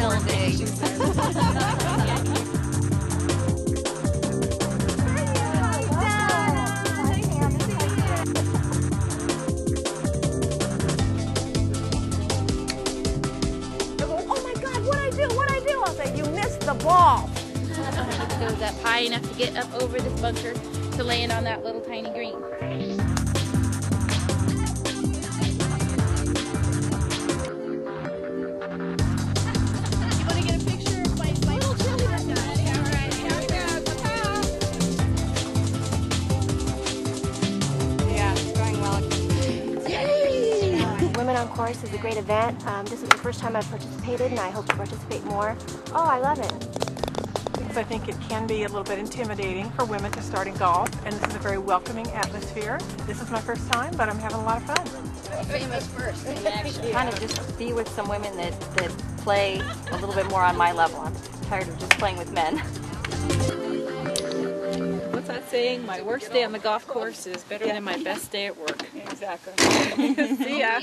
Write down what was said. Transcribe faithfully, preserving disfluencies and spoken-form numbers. building. Goes up high enough to get up over this bunker to land on that little tiny green. You want to get a picture of my, my little children? Yeah, right. Here we go. Yeah, it's going well. Yay! Uh, Women on Course is a great event. Um, this is the first time I've participated, and I hope to participate more. Oh, I love it. I think it can be a little bit intimidating for women to start in golf, and this is a very welcoming atmosphere. This is my first time, but I'm having a lot of fun. Famous first, actually. Kind of just be with some women that, that play a little bit more on my level. I'm tired of just playing with men. What's that saying? My worst day on the golf course is better yeah. than my best day at work. Exactly. See ya.